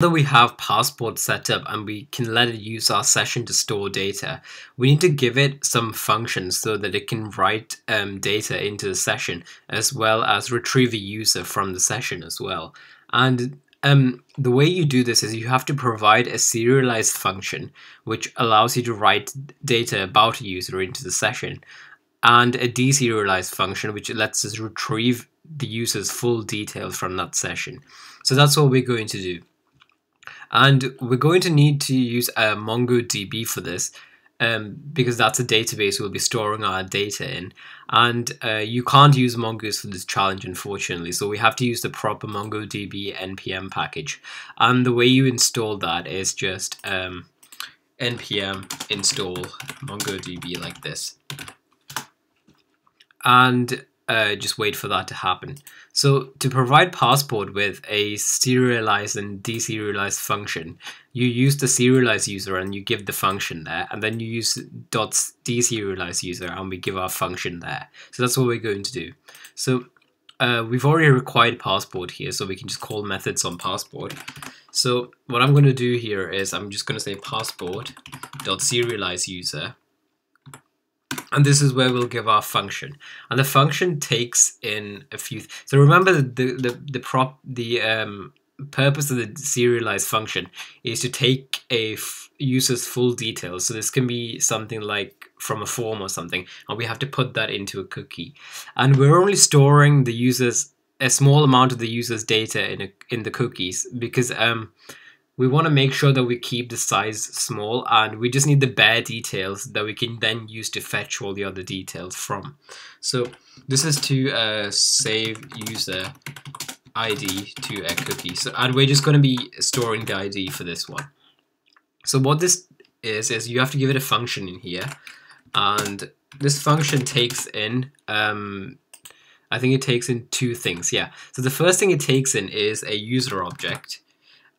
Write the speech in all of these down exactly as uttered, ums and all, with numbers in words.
Now that we have Passport set up and we can let it use our session to store data, we need to give it some functions so that it can write um, data into the session, as well as retrieve a user from the session as well. And um, the way you do this is you have to provide a serialized function which allows you to write data about a user into the session, and a deserialized function which lets us retrieve the user's full details from that session. So that's what we're going to do. And we're going to need to use uh, MongoDB for this, um, because that's a database we'll be storing our data in. And uh, you can't use Mongoose for this challenge, unfortunately, so we have to use the proper MongoDB N P M package. And the way you install that is just um, N P M install MongoDB like this. And Uh, just wait for that to happen. So to provide Passport with a serialized and deserialized function, you use the serialized user and you give the function there, and then you use .deserialized user and we give our function there. So that's what we're going to do. So uh, we've already required Passport here, so we can just call methods on Passport. So what I'm going to do here is I'm just going to say Passport.serialized user. And this is where we'll give our function, and the function takes in a few. Th so remember that the the the prop the um, purpose of the serialized function is to take a f user's full details. So this can be something like from a form or something, and we have to put that into a cookie. And we're only storing the user's a small amount of the user's data in a, in the cookies because um. we want to make sure that we keep the size small, and we just need the bare details that we can then use to fetch all the other details from. So this is to uh, save user I D to a cookie. So, and we're just going to be storing the I D for this one. So what this is, is you have to give it a function in here, and this function takes in, um, I think it takes in two things, yeah. So the first thing it takes in is a user object.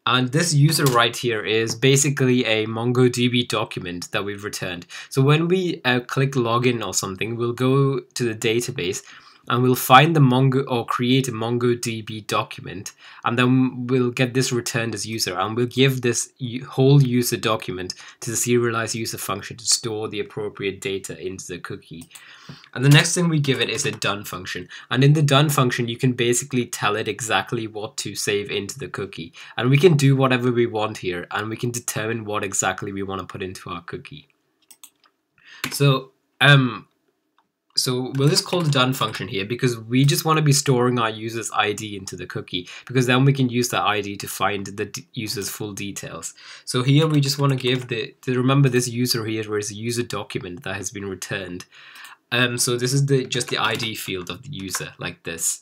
And this user right here is basically a MongoDB document that we've returned. So when we uh, click login or something, we'll go to the database and we'll find the Mongo or create a MongoDB document, and then we'll get this returned as user, and we'll give this whole user document to the serialized user function to store the appropriate data into the cookie. And the next thing we give it is a done function, and in the done function you can basically tell it exactly what to save into the cookie, and we can do whatever we want here, and we can determine what exactly we want to put into our cookie. So um. So we'll just call the done function here because we just want to be storing our user's I D into the cookie, because then we can use the I D to find the user's full details. So here we just want to give the, to remember this user here is a user document that has been returned. Um, so this is the just the I D field of the user like this.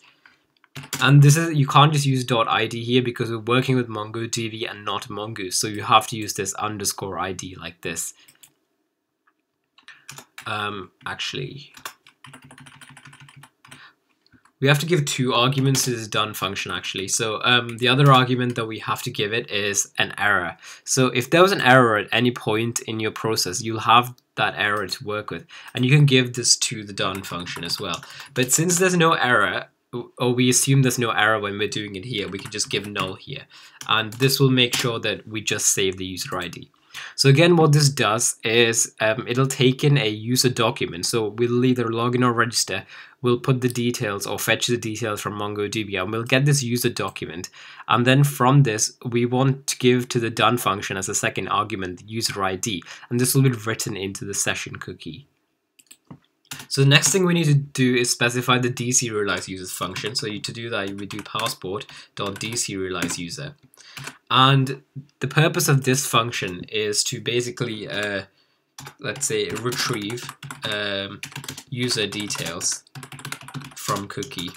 And this is, you can't just use .id here because we're working with MongoDB and not Mongoose. So you have to use this underscore I D like this. Um, actually, we have to give two arguments to this done function actually. So um, the other argument that we have to give it is an error. So if there was an error at any point in your process, you'll have that error to work with, and you can give this to the done function as well. But since there's no error, or we assume there's no error when we're doing it here, we can just give null here, and this will make sure that we just save the user I D. So again, what this does is um, it'll take in a user document. So we'll either log in or register, we'll put the details or fetch the details from MongoDB, and we'll get this user document. And then from this, we want to give to the done function as a second argument, the user I D, and this will be written into the session cookie. So the next thing we need to do is specify the deserialized users function. So to do that, we do passport.deserializeUser. And the purpose of this function is to basically, uh, let's say, retrieve um, user details from cookie.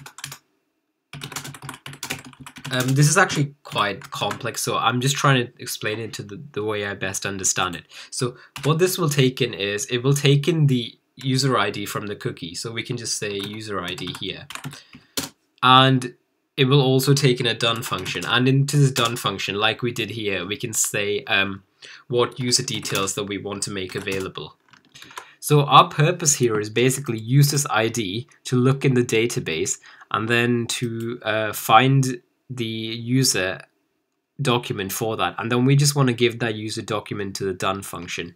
Um, this is actually quite complex, so I'm just trying to explain it to the, the way I best understand it. So what this will take in is, it will take in the user I D from the cookie, so we can just say user I D here, and it will also take in a done function, and into this done function, like we did here, we can say um, what user details that we want to make available. So our purpose here is basically use this I D to look in the database, and then to uh, find the user document for that, and then we just want to give that user document to the done function.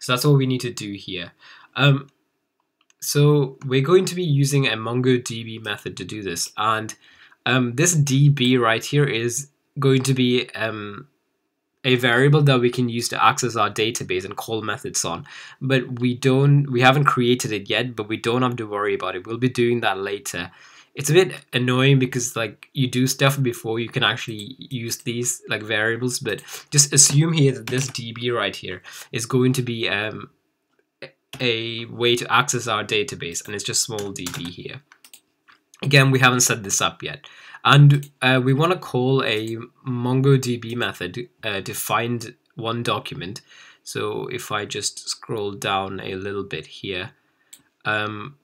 So that's all we need to do here. Um, so we're going to be using a MongoDB method to do this, and um, this D B right here is going to be um, a variable that we can use to access our database and call methods on, but we don't we haven't created it yet, but we don't have to worry about it. We'll be doing that later. It's a bit annoying because like you do stuff before you can actually use these like variables, but just assume here that this D B right here is going to be um, a way to access our database, and it's just small D B here. Again, we haven't set this up yet, and uh, we want to call a MongoDB method uh, to find one document. So if I just scroll down a little bit here, um,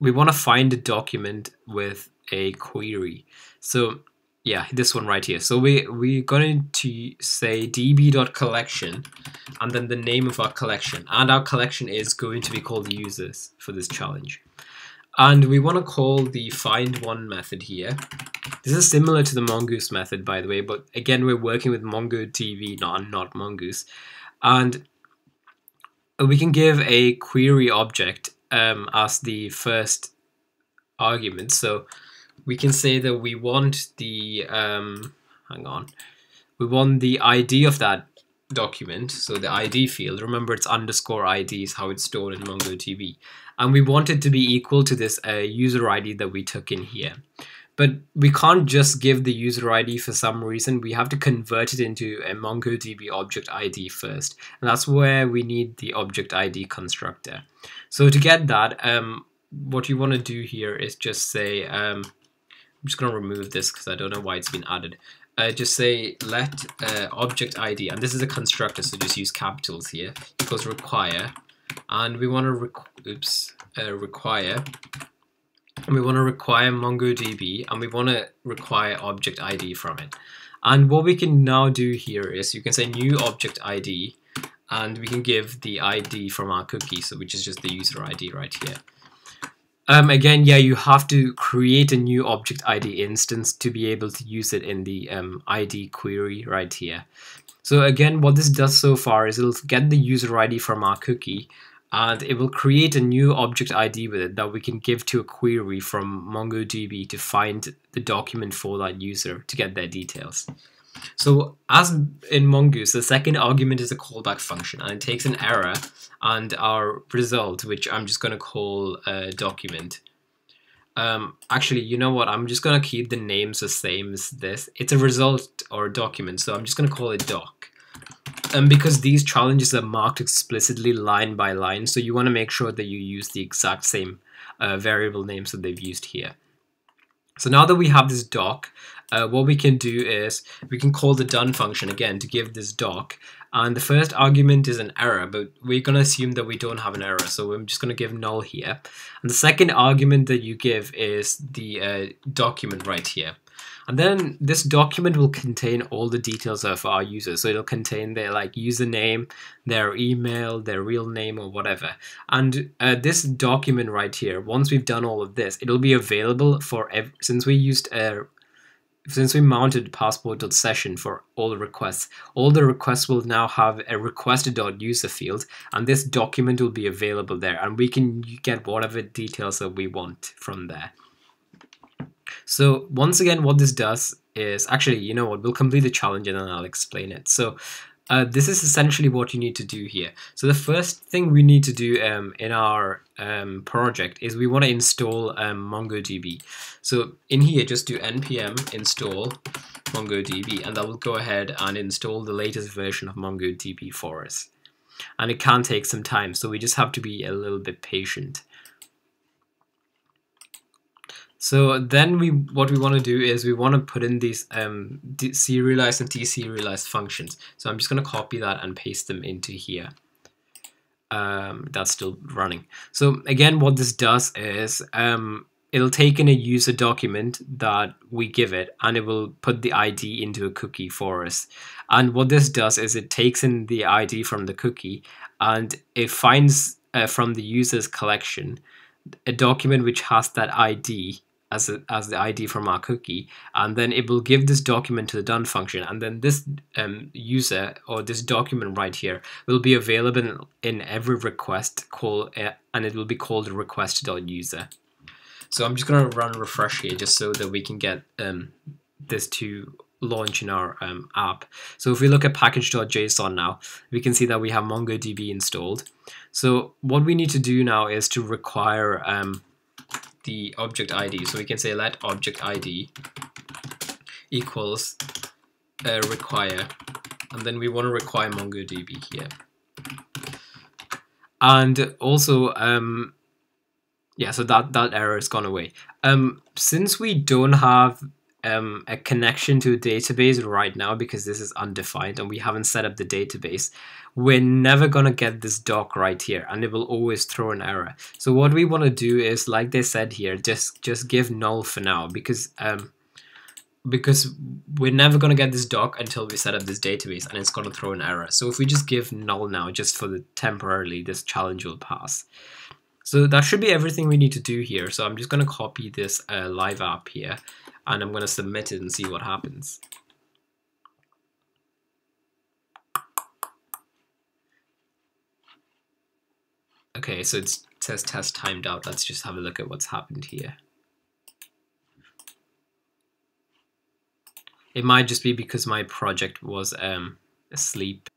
we want to find a document with a query. So yeah, this one right here. So we, we're going to say db.collection, and then the name of our collection. And our collection is going to be called users for this challenge. And we want to call the find one method here. This is similar to the Mongoose method, by the way, but again, we're working with MongoDB, not, not Mongoose. And we can give a query object Um, as the first argument. So we can say that we want the um, hang on we want the I D of that document, so the I D field, remember it's underscore I D is how it's stored in MongoDB, and we want it to be equal to this uh, user I D that we took in here. But we can't just give the user I D for some reason. We have to convert it into a MongoDB object I D first. And that's where we need the object I D constructor. So to get that, um, what you want to do here is just say, um, I'm just going to remove this because I don't know why it's been added. Uh, just say let uh, object I D, and this is a constructor, so just use capitals here, equals require. And we want to requ oops, uh, require. And we want to require MongoDB, and we want to require object I D from it. And what we can now do here is you can say new object I D, and we can give the I D from our cookie, so which is just the user I D right here. Um, again, yeah, you have to create a new object I D instance to be able to use it in the um, I D query right here. So again, what this does so far is it'll get the user I D from our cookie, and it will create a new object I D with it that we can give to a query from MongoDB to find the document for that user to get their details. So as in Mongoose, the second argument is a callback function, and it takes an error and our result, which I'm just going to call uh, document. Um, actually, you know what? I'm just going to keep the names the same as this. It's a result or a document, so I'm just going to call it doc. And because these challenges are marked explicitly line by line, so you want to make sure that you use the exact same uh, variable names that they've used here. So now that we have this doc, uh, what we can do is we can call the done function again to give this doc. And the first argument is an error, but we're going to assume that we don't have an error, so I'm just going to give null here. And the second argument that you give is the uh, document right here. And then this document will contain all the details of our user. So it'll contain their like username, their email, their real name or whatever. And uh, this document right here, once we've done all of this, it'll be available for ev since we used a since we mounted passport.session for all the requests. All the requests will now have a requested.user field, and this document will be available there, and we can get whatever details that we want from there. So once again, what this does is, actually, you know what, we'll complete the challenge and then I'll explain it. So uh, this is essentially what you need to do here. So the first thing we need to do um, in our um, project is we want to install um, MongoDB. So in here, just do npm install MongoDB, and that will go ahead and install the latest version of MongoDB for us. And it can take some time, so we just have to be a little bit patient. So then we what we want to do is we want to put in these um, serialized and deserialized functions. So I'm just going to copy that and paste them into here. Um, that's still running. So again, what this does is um, it'll take in a user document that we give it, and it will put the I D into a cookie for us. And what this does is it takes in the I D from the cookie, and it finds uh, from the user's collection a document which has that I D as, a, as the I D from our cookie, and then it will give this document to the done function, and then this um, user or this document right here will be available in every request call, uh, and it will be called request.user. So I'm just going to run refresh here just so that we can get um, this to launch in our um, app. So if we look at package.json now, we can see that we have MongoDB installed. So what we need to do now is to require um, the object I D. So we can say let object I D equals uh, require, and then we want to require MongoDB here. And also, um, yeah, so that, that error has gone away. Um, since we don't have Um, a connection to a database right now because this is undefined and we haven't set up the database, we're never going to get this doc right here, and it will always throw an error. So what we want to do is, like they said here, just just give null for now, because um, because we're never going to get this doc until we set up this database, and it's going to throw an error. So if we just give null now, just for the temporarily, this challenge will pass. So that should be everything we need to do here. So I'm just going to copy this uh, live app here, and I'm going to submit it and see what happens. Okay, so it says test timed out. Let's just have a look at what's happened here. It might just be because my project was um, asleep.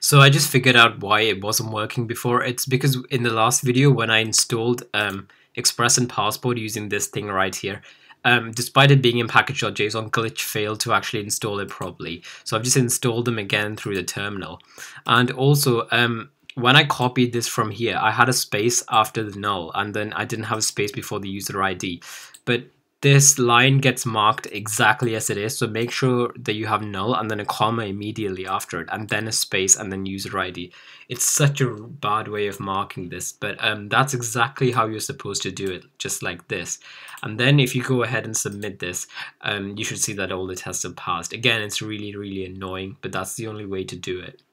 So I just figured out why it wasn't working before. It's because in the last video when I installed um, Express and Passport using this thing right here, um, despite it being in package.json, glitch failed to actually install it properly. So I've just installed them again through the terminal. And also, um, when I copied this from here, I had a space after the null, and then I didn't have a space before the user I D. But this line gets marked exactly as it is, so make sure that you have null and then a comma immediately after it, and then a space and then user I D. It's such a bad way of marking this, but um, that's exactly how you're supposed to do it, just like this. And then if you go ahead and submit this, um, you should see that all the tests have passed. Again, it's really, really annoying, but that's the only way to do it.